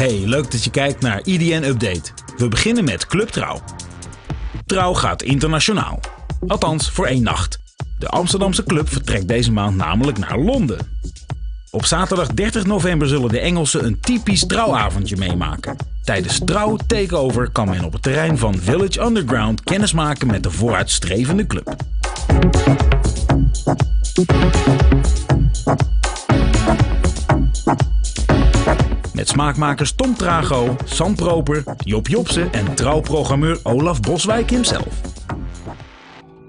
Hey, leuk dat je kijkt naar EDN Update. We beginnen met Club Trouw. Trouw gaat internationaal. Althans, voor één nacht. De Amsterdamse club vertrekt deze maand namelijk naar Londen. Op zaterdag 30 november zullen de Engelsen een typisch trouwavondje meemaken. Tijdens Trouw Takeover kan men op het terrein van Village Underground kennis maken met de vooruitstrevende club. Met smaakmakers Tom Trago, Sam Proper, Job Jobse en trouwprogrammeur Olaf Boswijk himself.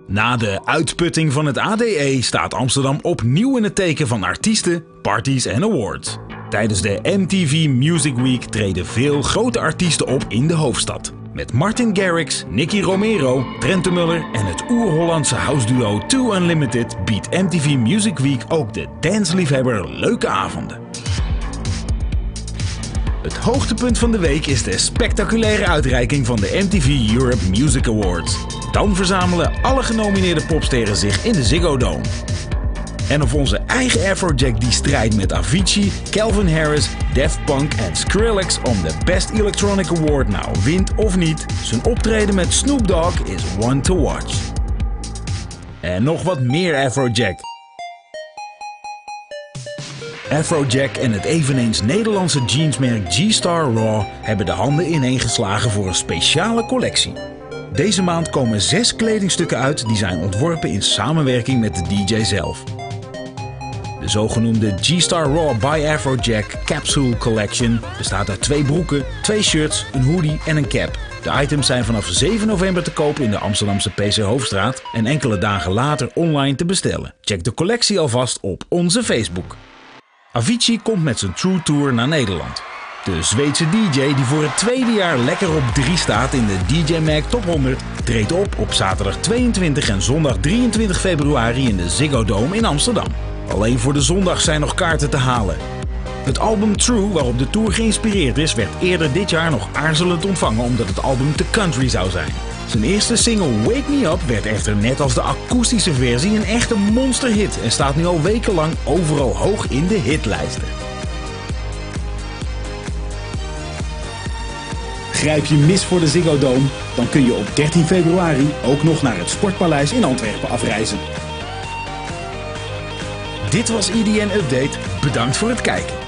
Na de uitputting van het ADE staat Amsterdam opnieuw in het teken van artiesten, parties en awards. Tijdens de MTV Music Week treden veel grote artiesten op in de hoofdstad. Met Martin Garrix, Nicky Romero, Trentemuller en het oer-Hollandse houseduo 2 Unlimited biedt MTV Music Week ook de dansliefhebber leuke avonden. Het hoogtepunt van de week is de spectaculaire uitreiking van de MTV Europe Music Awards. Dan verzamelen alle genomineerde popsterren zich in de Ziggo Dome. En of onze eigen Afrojack die strijdt met Avicii, Calvin Harris, Daft Punk en Skrillex om de Best Electronic Award nou wint of niet, zijn optreden met Snoop Dogg is one to watch. En nog wat meer Afrojack. Afrojack en het eveneens Nederlandse jeansmerk G-Star Raw hebben de handen ineengeslagen voor een speciale collectie. Deze maand komen 6 kledingstukken uit die zijn ontworpen in samenwerking met de DJ zelf. De zogenoemde G-Star Raw by Afrojack Capsule Collection bestaat uit 2 broeken, 2 shirts, een hoodie en een cap. De items zijn vanaf 7 november te koop in de Amsterdamse PC Hooftstraat en enkele dagen later online te bestellen. Check de collectie alvast op onze Facebook. Avicii komt met zijn True Tour naar Nederland. De Zweedse DJ die voor het tweede jaar lekker op 3 staat in de DJ Mag Top 100 treedt op zaterdag 22 en zondag 23 februari in de Ziggo Dome in Amsterdam. Alleen voor de zondag zijn nog kaarten te halen. Het album True, waarop de tour geïnspireerd is, werd eerder dit jaar nog aarzelend ontvangen omdat het album te country zou zijn. Zijn eerste single Wake Me Up werd echter net als de akoestische versie een echte monsterhit en staat nu al wekenlang overal hoog in de hitlijsten. Grijp je mis voor de Ziggo Dome? Dan kun je op 13 februari ook nog naar het Sportpaleis in Antwerpen afreizen. Dit was EDN Update. Bedankt voor het kijken.